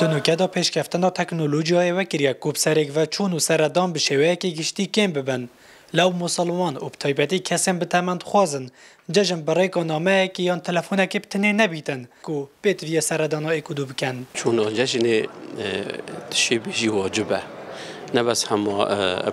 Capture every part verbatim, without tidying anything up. دنوکدا پیشکفتنا تکنولوژیای و کریاکوب سرگ و چون و سردان به شویه که گشتی کم ببن. لو مسلمان و بطایبتی کسیم به تمند خوازن ججم برای نامه که یان تلفونه که بتنه نبیتن که بیت وی سردانو اکودو بکن. چون آنجا جنه تشی بجی واجبه نبس همه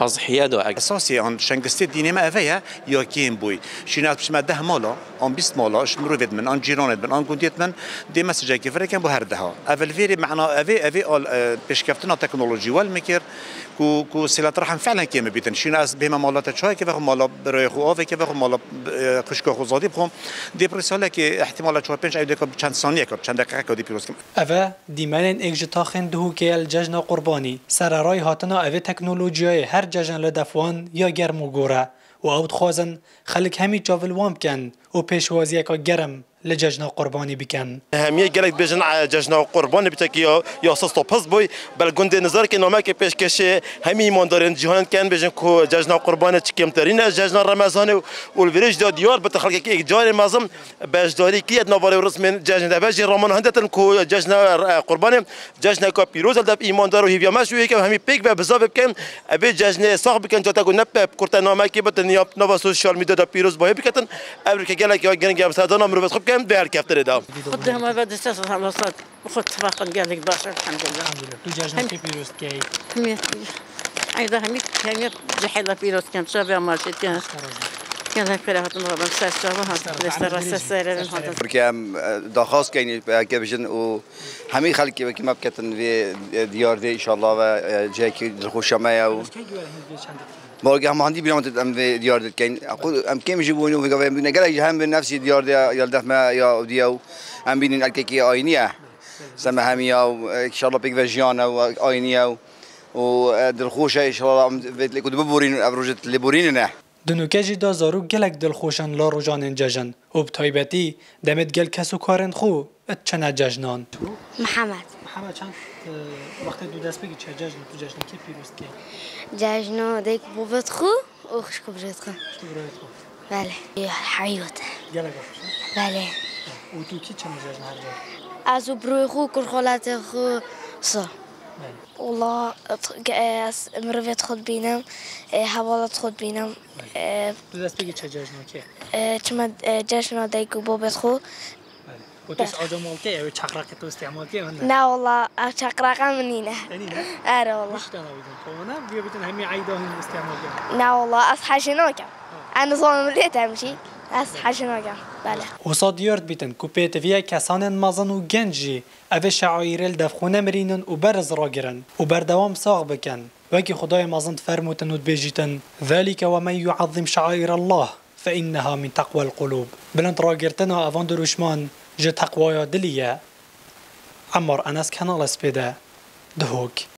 تضحیه داره. اساسی آن شنگسته دینی ما اویه یا کیم بوی شنات بشم ده مالا آن بیست مالا شمرو ود من آن جیرانت من آن گوندیت من دی مسیجه که فرکن بو هر ده ها اول ویری معنا اوی اوی آل پیشکفتنا تکنولوژی وال میکر کو کو سیلات رحم فعلا کیم بیتن شناس به مالات چای که بخو مالا برای خو اوی که بخو مالا خوشگاه خو زادی بخو دی پرساله که احتمال چهار پنج ایده که چند ثانیه که چند دقیقه که دی پیروز کم اوی دیمنن اگجتاخن دوهوکل جشن قربانی سر رای هاتنا اوی تکنولوژیای هر جشن لدفوان یا گرم و گوره و او خوازن خلک همی چاولوان بکن و پیشوازی که گرم لججنا قرباني بكن. أهمية قالك بجنا ججنا قرباني بتاعك يا يا صوت بس بوي بل جند نظر كنا ما كبيش كشة همي مندارين جهان كان بجنا كو ججنا قرباني تكيم ترينا ججنا رمضان والفريج ده ديار بتخلك كي جاري مازم بس جاري كي نباري ورسم ججنا بجي رمضان هندتن كو ججنا قرباني ججنا كابيروز ده إيماندار وهي بيمشي ويك همي بيك ببزاب بكن أبي ججنا صاحب بكن جاتا كنا بب كرتنا نامه كي بتنياب نواصل سوشيال ميديا ده بيروز باهي بكتن أبرك قالك يا جن جام سادان أمر بس خب بهر كفتر دام خد هم بعد استاذ هم صاد خد فاقن قالك باشا الحمد لله دجاجنا كبيروس كاي ايضا هم كان جحله بيروس كان شباب مالك كان كان فرحت مربع ساسه وها السسره هذا بركام دخاص كاين كبجن و همي خلك كما بكتن ديار دي ان شاء الله وجاكي خوشمايا و بورقه مهندي بينت ام ديار كاين اقول ام كم يجيبوني وقبل نقرا هم بنفسي ديار يلدف ما يا ديو ام بين الكيكي عينيه سما هم يا ان شاء الله بيك فيجيانا وعينيه ودرخوشه ان شاء الله كنت ببورين ابروجت اللي بوريننا دنوكاجي دازارو قالك دلخوشان لا روجان جاجن وبطيبتي دمت قال كاسو كارن خو اتشنا جاجنان محمد محمد چند وقت دو دست بگی چه جشن تو جشن کی پیروز کی جشن دیک بوبت خو او خوش کبرت خو بله حیوت گله بله و تو کی چه جشن هر از بروی خو کر خالت خو ص والله مروت خود بینم حوالت خود بینم دو دست بگی چه جشن کی چم جشن دیک بوبت خو وتسعدوا مالكي أو تشقرق توستي مالكي هنا؟ لا والله تشقرق منينا. منينا؟ أرى والله. مش تناويدن كونا بيا بتن همي عيدهم توستي مالكي. لا والله أصحى شنوكا. أنا صار مليت أمشي أصحى شنوكا بله. وصاد يرد بتن كوبيت فيها كسان مازن وجنجي أبي شعائر الدفخون مرينن وبرز راجرن وبردوام صعب كان وكي خداي مازن فرموتن وتبيجتن ذلك ومن يعظم شعائر الله فإنها من تقوى القلوب. بلند راجرتنا أفان دروشمان جتقوى دليا عمر أنس كان على سبيدا دهوك.